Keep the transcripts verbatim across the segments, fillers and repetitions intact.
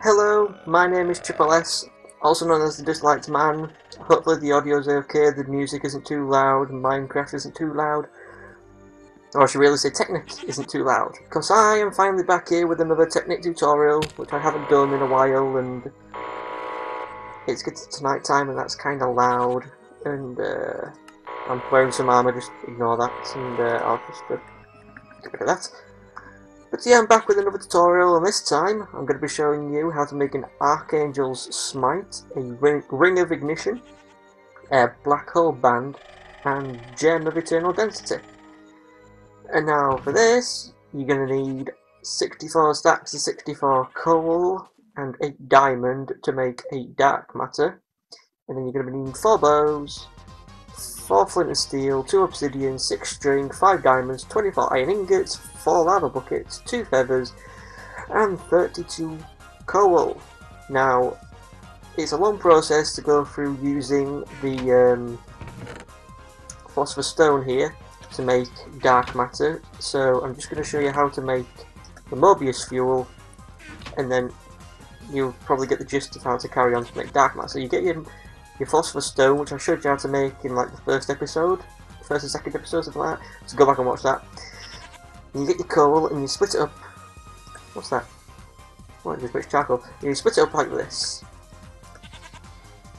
Hello, my name is Triple S, also known as the Disliked Man. Hopefully the audio's okay, the music isn't too loud, Minecraft isn't too loud. Or I should really say Technic isn't too loud. Because I am finally back here with another Technic tutorial, which I haven't done in a while, and it's good to night time and that's kind of loud. And uh, I'm wearing some armour, just ignore that, and uh, I'll just uh, get rid of that. But yeah, I'm back with another tutorial, and this time I'm going to be showing you how to make an Archangel's Smite, a Ring, ring of Ignition, a Black Hole Band, and Gem of Eternal Density. And now for this, you're going to need sixty-four stacks of sixty-four coal, and eight diamond to make eight dark matter. And then you're going to be needing four bows, four flint and steel, two obsidian, six string, five diamonds, twenty-four iron ingots, four lava buckets, two feathers, and thirty-two coal. Now, it's a long process to go through using the um, Philosopher's Stone here to make dark matter, so I'm just going to show you how to make the Mobius Fuel, and then you'll probably get the gist of how to carry on to make dark matter. So you get your Your Philosopher's Stone, which I showed you how to make in like the first episode, first and second episode, something like that. So go back and watch that. And you get your coal and you split it up. What's that? Oh, I just mixed charcoal. And you split it up like this,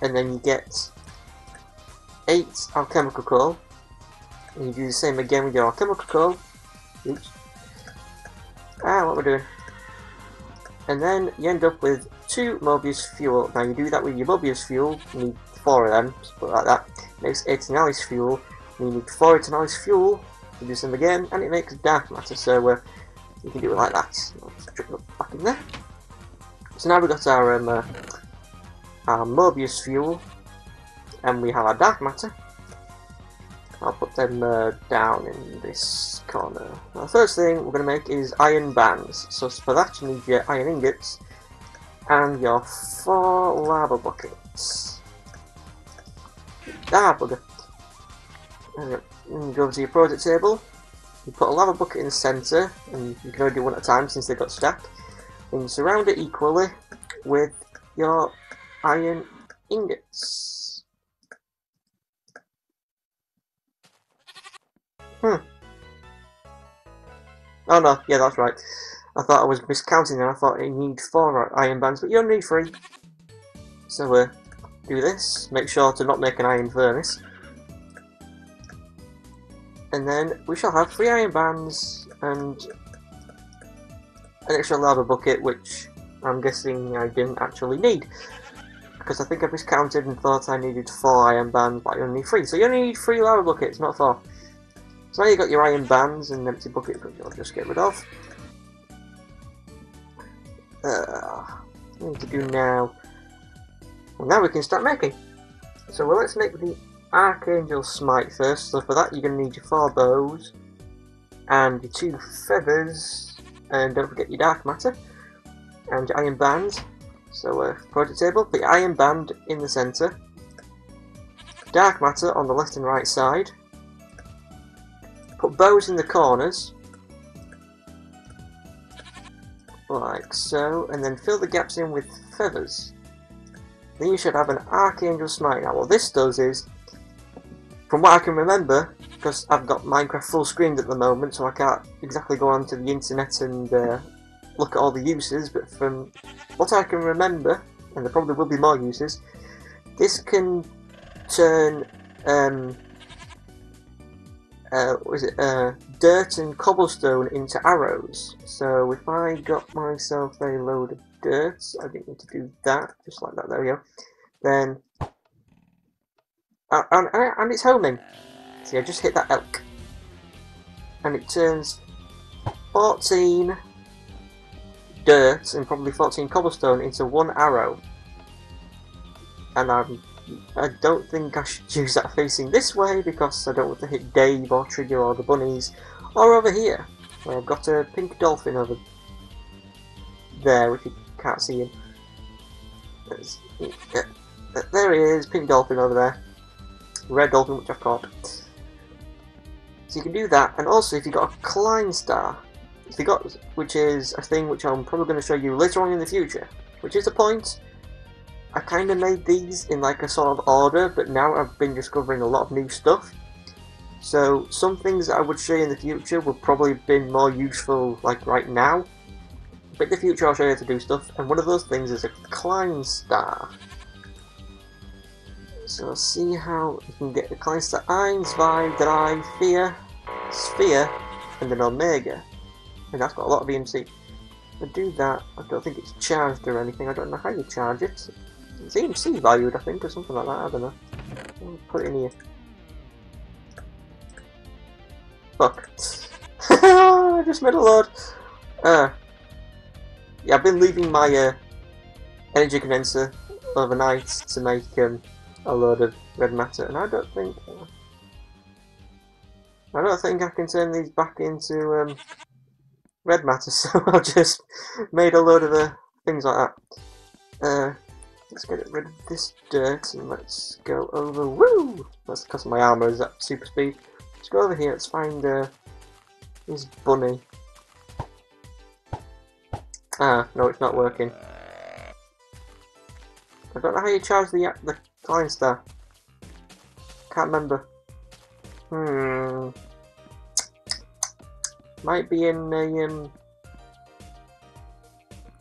and then you get eight alchemical coal. And you do the same again with your alchemical coal. Oops. Ah, what we're doing. And then you end up with two Mobius Fuel. Now you do that with your Mobius Fuel, you need four of them, just put it like that. It makes eight in ice fuel, and you need four in ice fuel, you do some again, and it makes dark matter, so uh, you can do it like that. I'll just drip it back in there. So now we've got our, um, uh, our Mobius Fuel, and we have our dark matter. I'll put them uh, down in this corner. Now, the first thing we're going to make is iron bands. So for that you need your iron ingots and your four lava buckets. Ah, bugger. And you go over to your project table, you put a lava bucket in the centre, and you can only do one at a time since they've got stacked, and you surround it equally with your iron ingots. Hmm. Oh no, yeah, that's right. I thought I was miscounting and I thought you need four iron bands, but you only need three. So, uh, do this. Make sure to not make an iron furnace. And then we shall have three iron bands and an extra lava bucket, which I'm guessing I didn't actually need. Because I think I miscounted and thought I needed four iron bands, but I only need three. So you only need three lava buckets, not four. So now you've got your iron bands and an empty bucket, which I'll just get rid of. Uh, what do we need to do now? Well, now we can start making. So well, let's make the Archangel Smite first. So for that you're going to need your four bows and your two feathers, and don't forget your dark matter and your iron bands. So uh, project table, put your iron band in the centre, dark matter on the left and right side. Put bows in the corners, like so, and then fill the gaps in with feathers. Then you should have an Archangel Smite. Now what this does is, from what I can remember, because I've got Minecraft full screened at the moment, so I can't exactly go onto the internet and uh, look at all the uses, but from what I can remember, and there probably will be more uses, this can turn um, Uh, what is it? Uh, dirt and cobblestone into arrows. So if I got myself a load of dirt, I didn't need to do that, just like that, there we go. Then, uh, and, and it's homing. See, I just hit that elk. And it turns fourteen dirt and probably fourteen cobblestone into one arrow. And I'm I don't think I should use that facing this way because I don't want to hit Dave or Trigger or the bunnies, or over here where I've got a pink dolphin over there, if you can't see him. Yeah, there he is, pink dolphin over there, red dolphin which I've caught. So you can do that, and also if you've got a Klein star, if you got, which is a thing which I'm probably going to show you later on in the future, which is a point. I kind of made these in like a sort of order, but now I've been discovering a lot of new stuff. So some things that I would show you in the future would probably have been more useful like right now. But in the future I'll show you how to do stuff, and one of those things is a Klein star. So let's see how you can get the Klein star. Ein, zwei, drei, vier, sphere, and an omega. And that's got a lot of E M C. To do that, I don't think it's charged or anything. I don't know how you charge it. It's E M C valued, I think, or something like that. I don't know. I'll put it in here. Fuck. I just made a load. Uh, yeah, I've been leaving my uh, energy condenser overnight to make um, a load of red matter, and I don't think uh, I don't think I can turn these back into um, red matter. So I just made a load of uh, things like that. Uh, let's get rid of this dirt and let's go over. Woo! That's because my armor is at super speed. Let's go over here, let's find uh, this bunny. Ah, no, it's not working. I don't know how you charge the the Klein star. Can't remember. Hmm. Might be in a, um,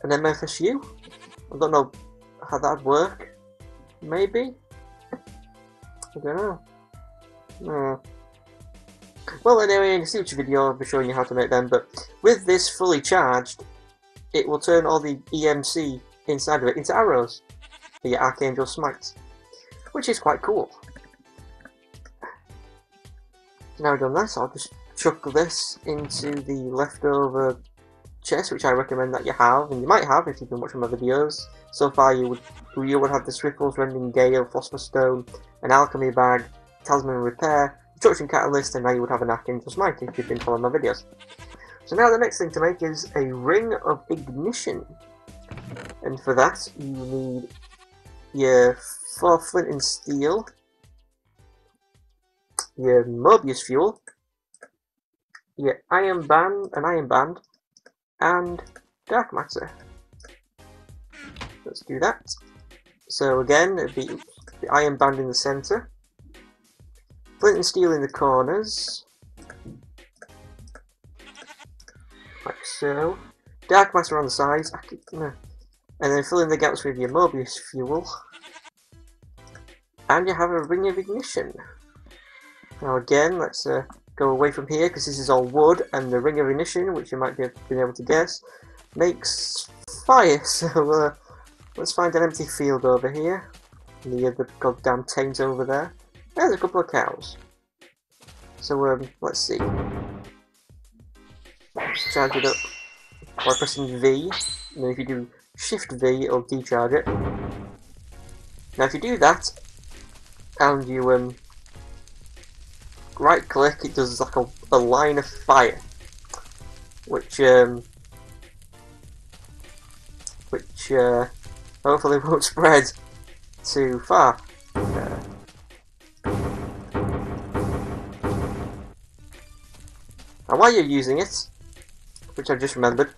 an M F S U? I don't know how that'd work. Maybe? I don't know. No. Well, anyway, in a future video I'll be showing you how to make them, but with this fully charged, it will turn all the E M C inside of it into arrows for your Archangel's Smite, which is quite cool. Now we've done this, I'll just chuck this into the leftover chest, which I recommend that you have, and you might have if you've been watching my videos. So far you would you would have the Ripples, Rending Gale, Philosopher's Stone, an Alchemy Bag, Talisman Repair, Destruction Catalyst, and now you would have an Archangel's Smite if you've been following my videos. So now the next thing to make is a Ring of Ignition, and for that you need your four flint and steel, your Mobius Fuel, your Iron Band, an Iron Band, and dark matter. Let's do that. So again, it'd be the Iron Band in the centre, flint and steel in the corners. Like so, dark matter on the sides, I keep, no. And then fill in the gaps with your Mobius Fuel, and you have a Ring of Ignition. Now again, let's uh, go away from here because this is all wood, and the Ring of Ignition, which you might be able to guess, makes fire. So uh, let's find an empty field over here, near the goddamn Thames over there. There's a couple of cows. So um, let's see. Just charge it up by pressing V, and then if you do Shift V, it'll decharge it. Now if you do that, and you um, right click, it does like a, a line of fire, which um, which uh, hopefully won't spread too far. Uh, now while you're using it, which I just remembered,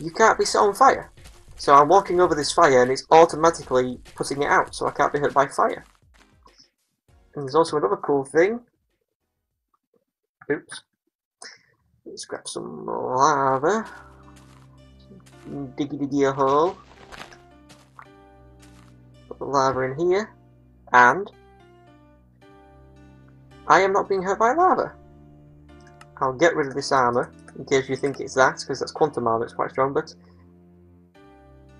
you can't be set on fire. So I'm walking over this fire and it's automatically putting it out, so I can't be hurt by fire. And there's also another cool thing. Oops. Let's grab some lava. Diggy diggy a hole. Put the lava in here. And I am not being hurt by lava. I'll get rid of this armor, in case you think it's that, because that's quantum armor, it's quite strong, but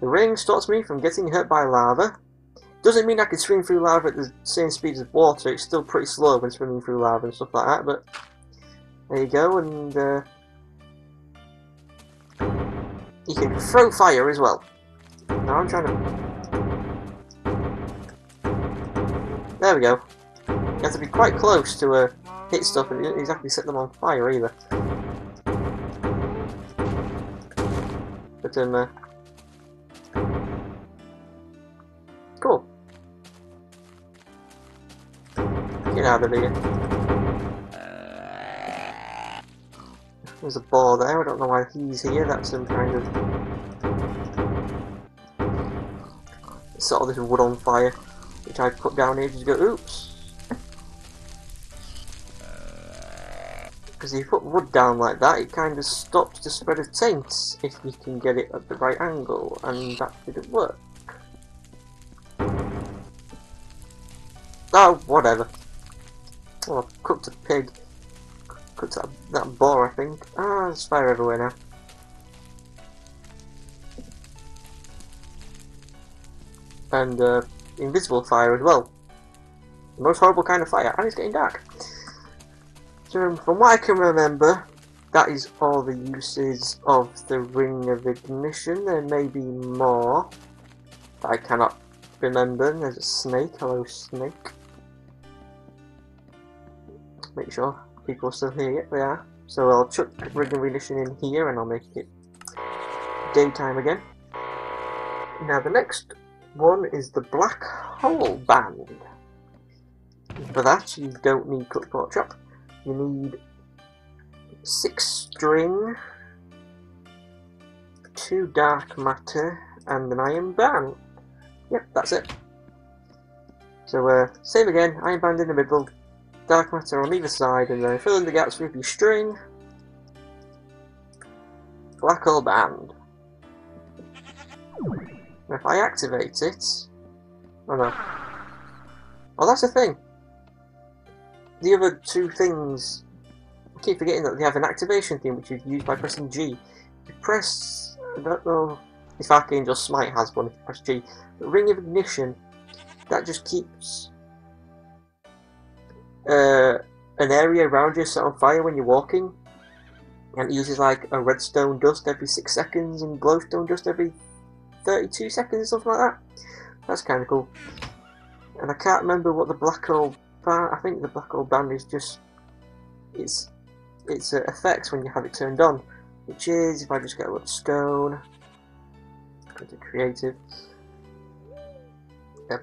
the ring stops me from getting hurt by lava. Doesn't mean I can swim through lava at the same speed as water, it's still pretty slow when swimming through lava and stuff like that, but there you go, and uh, you can throw fire as well. Now I'm trying to... There we go. You have to be quite close to uh, hit stuff, and it doesn't exactly set them on fire either. But um... Uh, Cool. Get out of here. There's a ball there, I don't know why he's here, that's some kind of... set all this wood on fire, which I put down here just to go, oops. Because if you put wood down like that, it kind of stops the spread of taints if you can get it at the right angle, and that didn't work. Oh, whatever. Oh, I've cooked a pig. Cooked that, that boar, I think. Ah, there's fire everywhere now. And uh, invisible fire as well. The most horrible kind of fire, and it's getting dark. So, from what I can remember, that is all the uses of the Ring of Ignition. There may be more that I cannot remember. There's a snake. Hello, snake. Make sure people are still here. Yep, they are. So I'll chuck Ring of Ignition in here and I'll make it daytime again. Now the next one is the Black Hole Band. For that, you don't need Cook Pork Chop. You need six string, two dark matter, and an iron band. Yep, that's it. So, uh, same again, iron band in the middle, dark matter on either side, and then fill in the gaps with your string. Black hole band. Now, if I activate it... Oh no. Oh, that's the thing. The other two things, I keep forgetting that they have an activation thing which you use by pressing G. You press, I don't know if Archangel's Smite has one if you press G, but Ring of Ignition, that just keeps uh, an area around you set on fire when you're walking, and it uses like a redstone dust every six seconds and glowstone dust every thirty-two seconds, something like that. That's kind of cool. And I can't remember what the black hole... I think the black hole band is just its its uh, effects when you have it turned on, which is if I just get a little stone, go to creative, okay.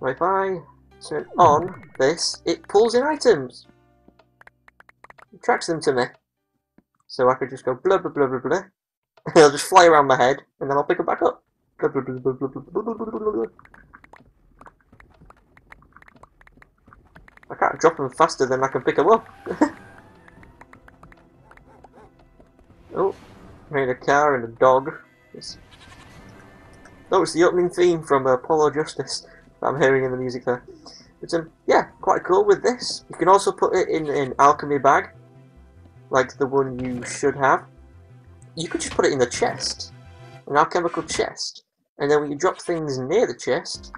Well, if I turn on this, it pulls in items, it tracks them to me, so I could just go blah blah blah blah blah. It'll just fly around my head, and then I'll pick it back up. I can't drop them faster than I can pick them up. Oh, I made a car and a dog. It's... Oh, it's the opening theme from Apollo Justice that I'm hearing in the music there. But um, yeah, quite cool with this. You can also put it in an alchemy bag, like the one you should have. You could just put it in the chest, an alchemical chest, and then when you drop things near the chest,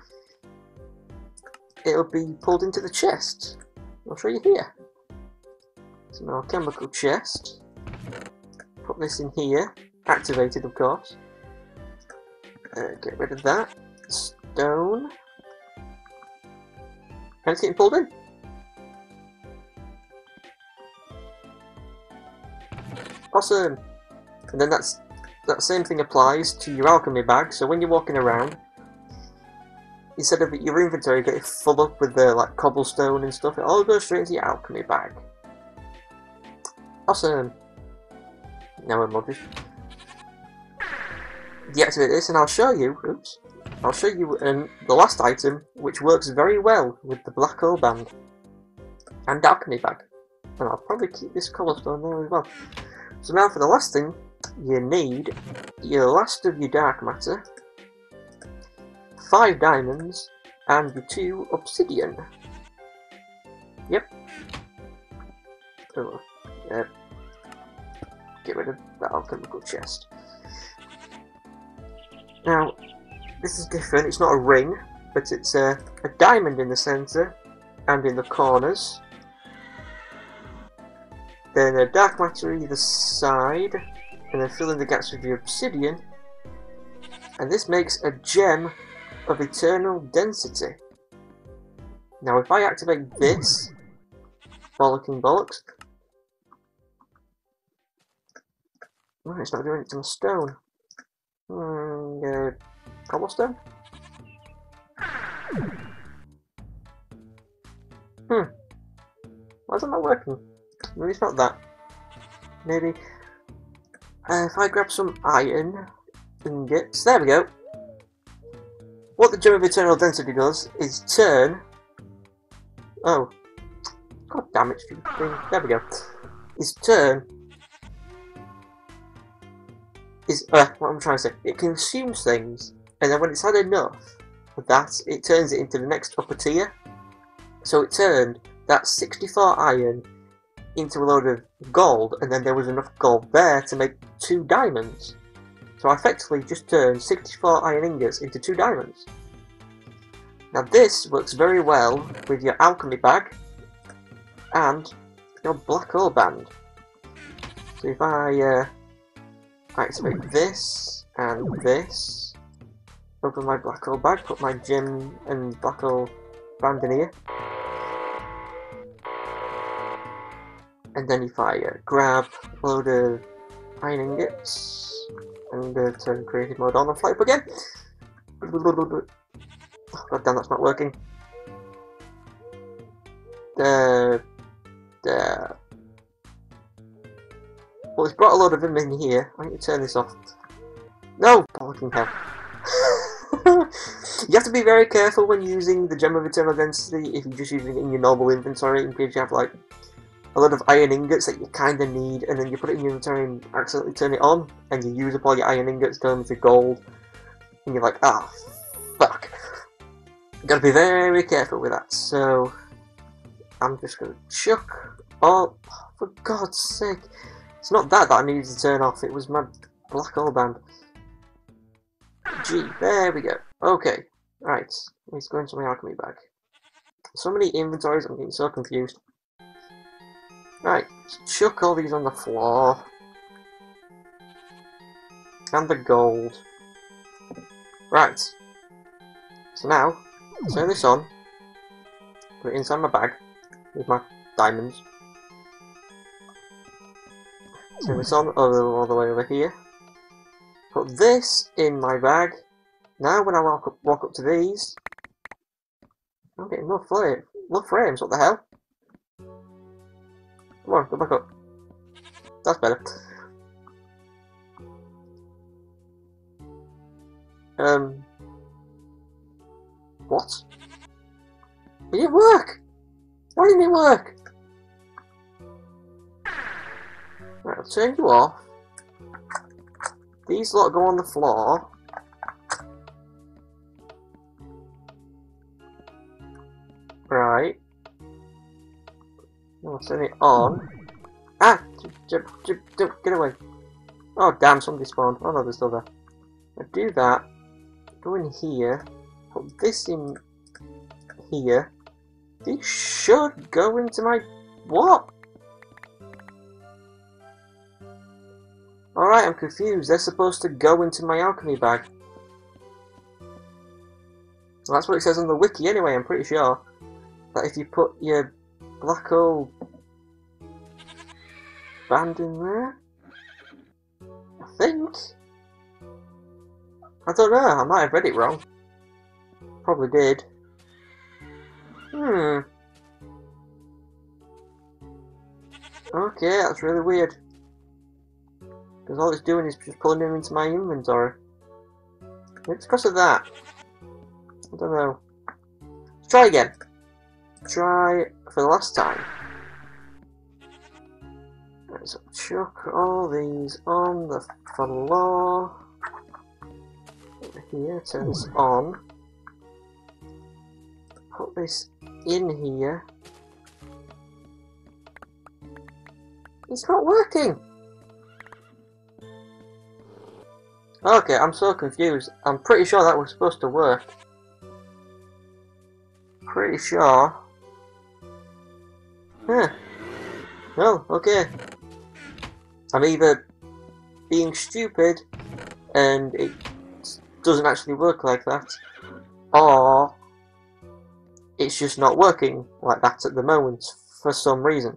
it'll be pulled into the chest. I'll show you here. It's an alchemical chest. Put this in here, activated of course. Uh, get rid of that stone, and it's getting pulled in. Awesome. And then that's, that same thing applies to your alchemy bag, so when you're walking around, instead of your inventory getting full up with the like cobblestone and stuff, it all goes straight into your alchemy bag. Awesome! Now we're Mobius. Deactivate this and I'll show you, oops, I'll show you um, the last item which works very well with the black hole band and alchemy bag. And I'll probably keep this cobblestone there as well. So now for the last thing, you need your last of your dark matter, five diamonds, and your two obsidian. Yep. Oh, yeah. Get rid of that alchemical chest. Now, this is different, it's not a ring, but it's a, a diamond in the centre and in the corners. Then a dark matter either side, and then fill in the gaps with your obsidian, and this makes a Gem of Eternal Density. Now if I activate this, bollocking bollocks, oh, it's not doing it to my stone, mm, uh, cobblestone? Hmm, why isn't that working? No, it's not that. Maybe uh, if I grab some iron ingots. There we go. What the Gem of Eternal Density does is turn. Oh, god damn it! Thing. There we go. Is turn. Is uh, what I'm trying to say. It consumes things, and then when it's had enough of that, it turns it into the next upper tier. So it turned that sixty-four iron into a load of gold, and then there was enough gold there to make two diamonds. So I effectively just turned sixty-four iron ingots into two diamonds. Now this works very well with your alchemy bag and your black hole band. So if I uh, activate this and this, open my black hole bag, put my gem and black hole band in here. And then if I uh, grab a load of iron ingots and uh, turn creative mode on and fly up again. Oh, god damn, that's not working. Uh, uh. Well, it's brought a load of them in here. I need to turn this off. No! Fucking hell. You have to be very careful when using the Gem of Eternal Density if you're just using it in your normal inventory, in case you have like a lot of iron ingots that you kind of need, and then you put it in your inventory and accidentally turn it on, and you use up all your iron ingots going for gold, and you're like, ah, fuck. You gotta be very careful with that, so I'm just gonna chuck all, oh, for god's sake, it's not that that I needed to turn off, it was my black hole band. Gee, there we go. Okay, right, let's go into my alchemy bag. So many inventories, I'm getting so confused. Right, let's chuck all these on the floor. And the gold. Right. So now, turn this on. Put it inside my bag. With my diamonds. Turn this on all, all the way over here. Put this in my bag. Now when I walk up, walk up to these, I'm getting no flame, no frames, what the hell? Come on, go back up. That's better. Um. What? It didn't work! Why didn't it work? Right, I'll turn you off. These lot go on the floor. Right. I'll turn it on. Ah! Get away. Oh damn, somebody spawned. Oh no, there's still there. Now do that. Go in here. Put this in here. These should go into my... What? Alright, I'm confused. They're supposed to go into my alchemy bag. Well, that's what it says on the wiki anyway, I'm pretty sure. That if you put your... black hole band in there? I think? I don't know, I might have read it wrong. Probably did. Hmm. Okay, that's really weird. Because all it's doing is just pulling them into my inventory. It's because of that. I don't know. Let's try again. Try for the last time. Right, so chuck all these on the floor. Here, turn this on. Put this in here. It's not working! Okay, I'm so confused. I'm pretty sure that was supposed to work. Pretty sure. Huh. Well, okay. I'm either being stupid and it doesn't actually work like that, or it's just not working like that at the moment for some reason.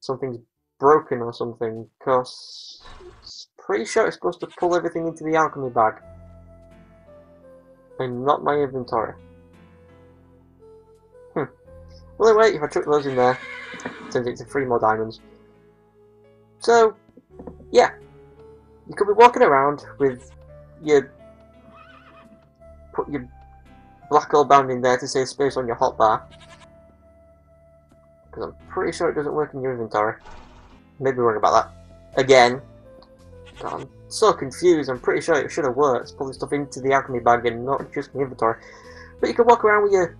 Something's broken or something, because I'm pretty sure it's supposed to pull everything into the alchemy bag and not my inventory. Hmm. Well, anyway, if I chuck those in there, turns it into three more diamonds. So, yeah, you could be walking around with your, put your black hole band in there to save space on your hotbar, because I'm pretty sure it doesn't work in your inventory. Maybe wrong about that. Again, God, I'm so confused. I'm pretty sure it should have worked, pulling stuff into the alchemy bag and not just the inventory. But you can walk around with your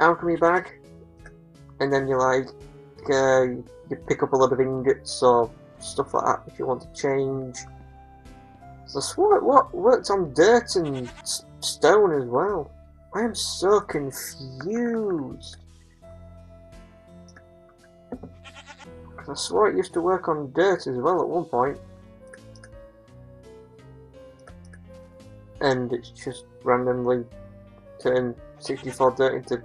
alchemy bag, and then you like uh, you pick up a lot of ingots or stuff like that if you want to change. So I swore it worked on dirt and stone as well. I am so confused. I swore it used to work on dirt as well at one point. And it's just randomly turned sixty-four dirt into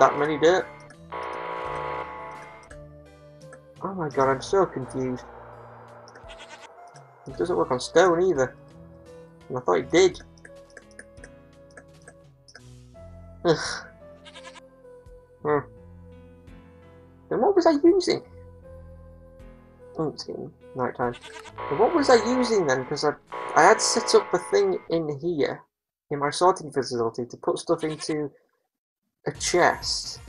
that many dirt. Oh my god, I'm so confused. It doesn't work on stone either. And I thought it did. Ugh. Hmm. Then what was I using? Oh, it's getting night time. Then what was I using then? Because I, I had set up a thing in here, in my sorting facility, to put stuff into a chest.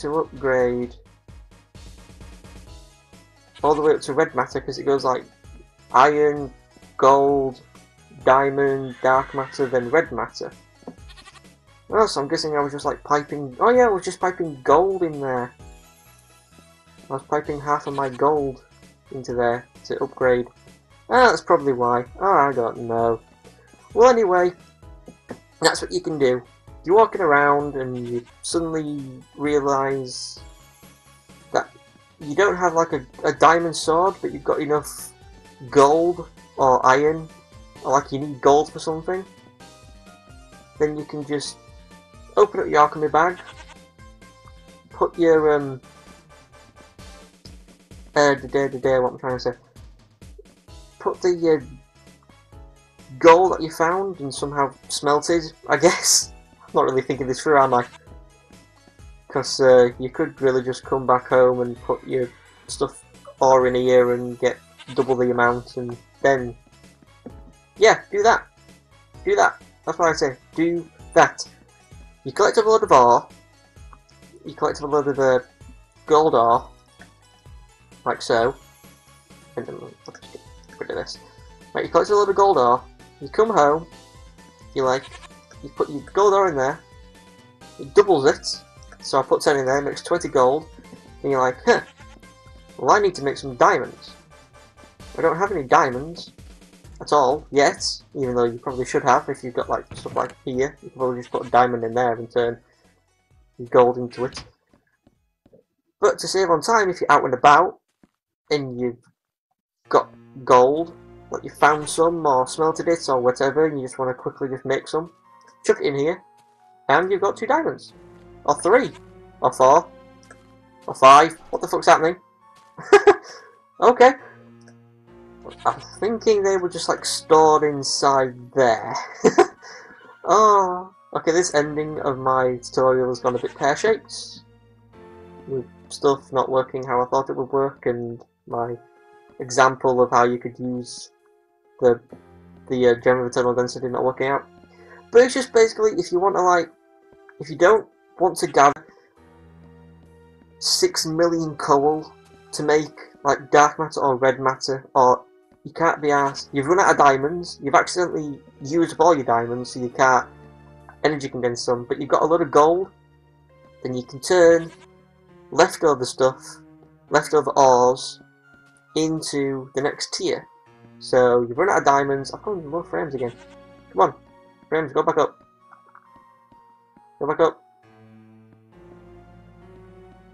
To upgrade all the way up to red matter, because it goes like iron, gold, diamond, dark matter, then red matter. Oh, so I'm guessing I was just like piping. Oh yeah, I was just piping gold in there. I was piping half of my gold into there to upgrade. Ah, that's probably why. Oh, I don't know. Well, anyway, that's what you can do. You're walking around and you suddenly realise that you don't have like a, a diamond sword, but you've got enough gold or iron, or like you need gold for something. Then you can just open up your alchemy bag, put your um, uh, the day, the day, what I'm trying to say, put the uh, gold that you found and somehow smelted. I guess I'm not really thinking this through, am I? Because uh, you could really just come back home and put your stuff all in here and get double the amount, and then yeah, do that, do that. That's what I say. Do that. You collect up a load of ore. You collect up a load of uh, gold ore, like so. And then let's get rid of this. Right, you collect up a load of gold ore. You come home. You like, you put your gold ore in there. It doubles it. So I put ten in there, it makes twenty gold. And you're like, huh. Well, I need to make some diamonds. I don't have any diamonds at all yet, even though you probably should have. If you've got like stuff like here, you can probably just put a diamond in there and turn gold into it. But to save on time, if you're out and about and you've got gold, like you found some or smelted it or whatever, and you just want to quickly just make some, chuck it in here, and you've got two diamonds, or three, or four, or five. What the fuck's happening? Okay. I'm thinking they were just like stored inside there. Oh, okay. This ending of my tutorial has gone a bit pear-shaped, with stuff not working how I thought it would work, and my example of how you could use the the uh, Gem of Eternal Density not working out. But it's just basically, if you want to like, if you don't want to gather six million coal to make like dark matter or red matter, or you can't be asked, you've run out of diamonds, you've accidentally used up all your diamonds so you can't energy condense some, but you've got a lot of gold, then you can turn leftover stuff, leftover ores, into the next tier. So you've run out of diamonds. I've gone low frames again. Come on, frames, go back up. Go back up.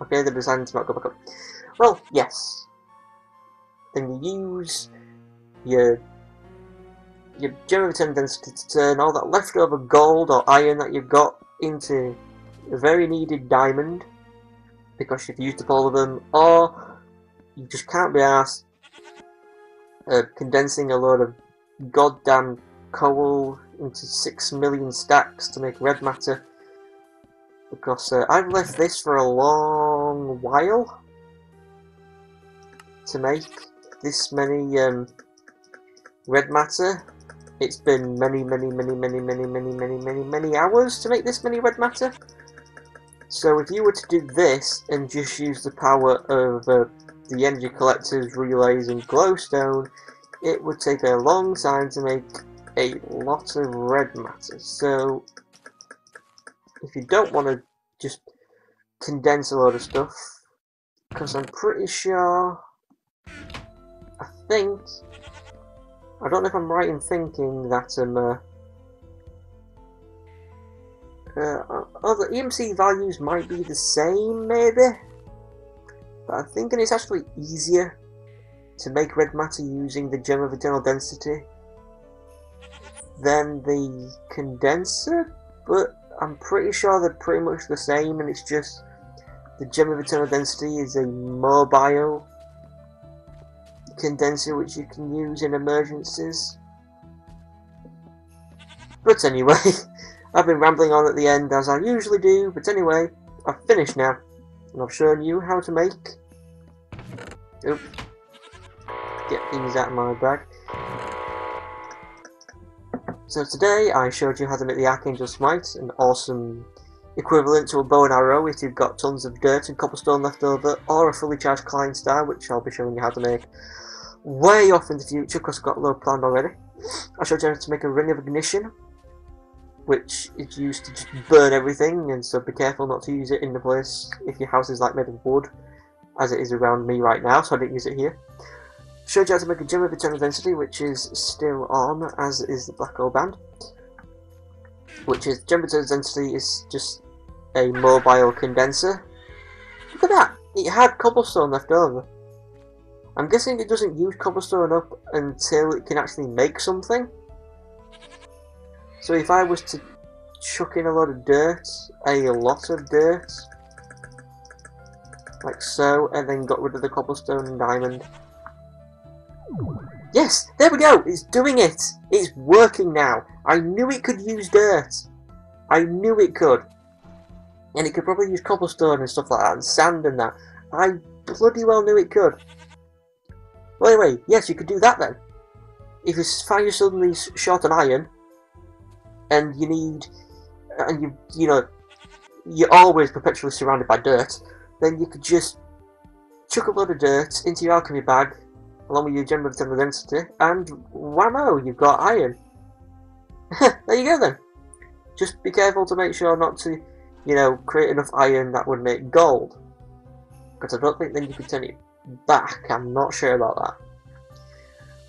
Okay, they're deciding to not go back up. Well, yes. Then you use your your Gem of Eternal Density to turn all that leftover gold or iron that you've got into a very needed diamond, because you've used up all of them, or you just can't be arsed uh, condensing a load of goddamn coal into six million stacks to make red matter, because uh, I've left this for a long while. to make this many um, red matter. It's been many, many, many, many, many, many, many, many, many hours to make this many red matter. So if you were to do this and just use the power of uh, the energy collectors, relays and glowstone, it would take a long time to make a lot of red matter. So if you don't want to just condense a load of stuff, because I'm pretty sure, I think, I don't know if I'm right in thinking that um, uh, Uh, other E M C values might be the same, maybe, but I'm thinking it's actually easier to make red matter using the Gem of Eternal Density than the condenser, but I'm pretty sure they're pretty much the same, and it's just the Gem of Eternal Density is a mobile condenser which you can use in emergencies. But anyway, I've been rambling on at the end as I usually do, but anyway, I've finished now, and I've shown you how to make... Oops. Get things out of my bag. So today I showed you how to make the Archangel's Smite, an awesome equivalent to a bow and arrow if you've got tons of dirt and cobblestone left over, or a fully charged Klein star, which I'll be showing you how to make way off in the future, because I've got a load planned already. I showed you how to make a Ring of Ignition, which is used to just burn everything, and so be careful not to use it in the place if your house is like made of wood, as it is around me right now, so I didn't use it here. Showed you how to make a Gem of Eternal Density, which is still on, as is the Black Hole Band, which is, Gem of Eternal Density is just a mobile condenser. Look at that! It had cobblestone left over. I'm guessing it doesn't use cobblestone up until it can actually make something. So if I was to chuck in a lot of dirt, a lot of dirt, like so, and then got rid of the cobblestone and diamond. Yes, there we go, it's doing it, it's working now. I knew it could use dirt, I knew it could. And it could probably use cobblestone and stuff like that, and sand and that. I bloody well knew it could. Well anyway, yes, you could do that then. If you find you suddenly short on iron, and you need, and you, you know, you're always perpetually surrounded by dirt, then you could just chuck a load of dirt into your alchemy bag, along with your Gem of Eternal Density, and whammo, you've got iron. There you go then. Just be careful to make sure not to, you know, create enough iron that would make gold, because I don't think then you could turn it back, I'm not sure about that.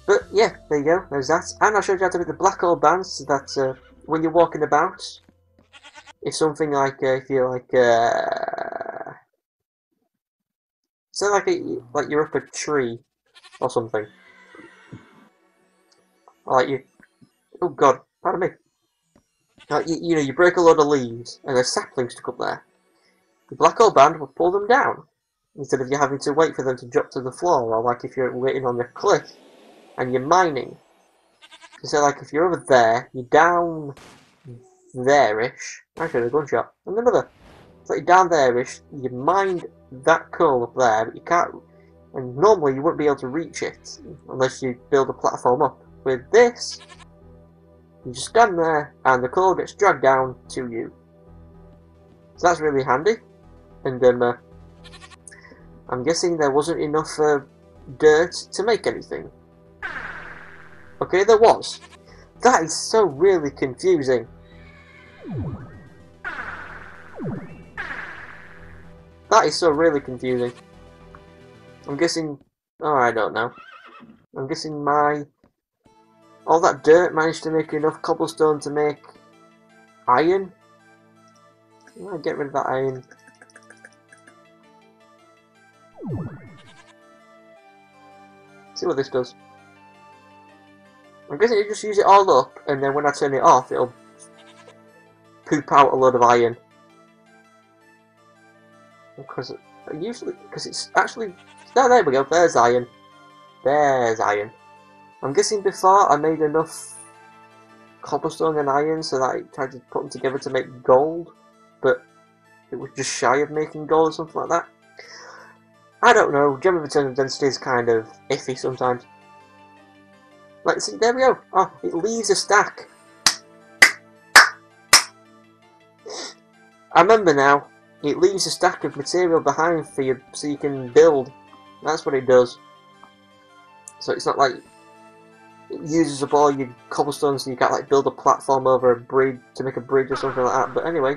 But yeah, there you go, there's that. And I showed you how to make the Black Hole Band, so that, uh, when you're walking about, if something like, uh, if you're like, uh, say like, a, like you're up a tree or something, or like you, oh god, pardon me, like you, you know, you break a load of leaves and there's saplings stuck up there, the Black Hole Band will pull them down, instead of you having to wait for them to drop to the floor, or like if you're waiting on the cliff and you're mining. So like if you're over there, you're down there-ish. Actually, a gunshot. And another. So you're down there-ish, you mined that coal up there, but you can't, and normally you wouldn't be able to reach it unless you build a platform up. With this, you just stand there and the coal gets dragged down to you. So that's really handy. And um, uh, I'm guessing there wasn't enough uh, dirt to make anything. Okay, there was. That is so really confusing. That is so really confusing. I'm guessing... Oh, I don't know. I'm guessing my... all that dirt managed to make enough cobblestone to make... iron? I'll get rid of that iron. See what this does. I'm guessing you just use it all up, and then when I turn it off, it'll poop out a load of iron. Because it, usually, because it's actually, no, there we go. There's iron. There's iron. I'm guessing before I made enough cobblestone and iron so that I tried to put them together to make gold, but it was just shy of making gold or something like that. I don't know, Gem of Eternal Density is kind of iffy sometimes. Let's see, there we go. Oh, it leaves a stack. I remember now, it leaves a stack of material behind for you so you can build. That's what it does. So it's not like it uses up all your cobblestones so you can't like build a platform over a bridge to make a bridge or something like that. But anyway,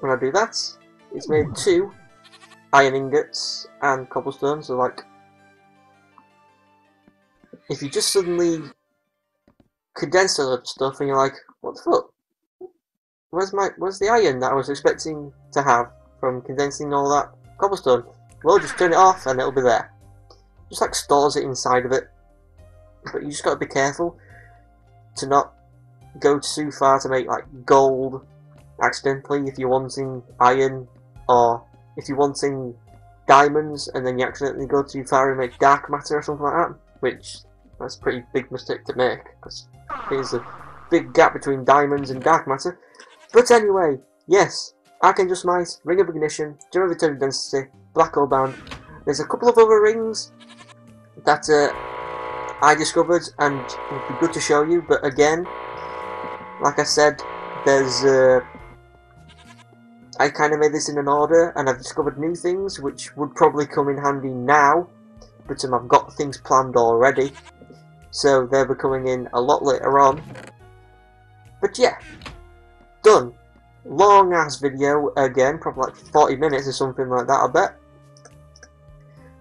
when I do that, it's made two iron ingots and cobblestones. So like, if you just suddenly condense all that stuff and you're like, what the fuck? Where's my where's the iron that I was expecting to have from condensing all that cobblestone? Well, just turn it off and it'll be there. Just like stores it inside of it. But you just got to be careful to not go too far to make like gold accidentally if you're wanting iron, or if you're wanting diamonds and then you accidentally go too far and make dark matter or something like that, which that's a pretty big mistake to make because there's a big gap between diamonds and dark matter. But anyway, yes, Archangel's Smite, Ring of Ignition, Gem of Eternal Density, Black Hole Band. There's a couple of other rings that uh, I discovered and it would be good to show you, but again, like I said, there's uh, I kind of made this in an order and I've discovered new things which would probably come in handy now, but um, I've got things planned already, so they'll be coming in a lot later on. But yeah, done. Long ass video again, probably like forty minutes or something like that, I bet.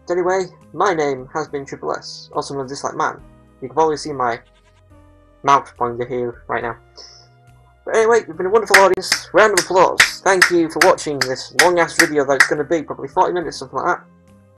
But anyway, my name has been Triple S, also known as Disliked Man. You can probably see my mouse pointer here right now. But anyway, you've been a wonderful audience. Round of applause. Thank you for watching this long ass video that it's going to be, probably forty minutes, something like that.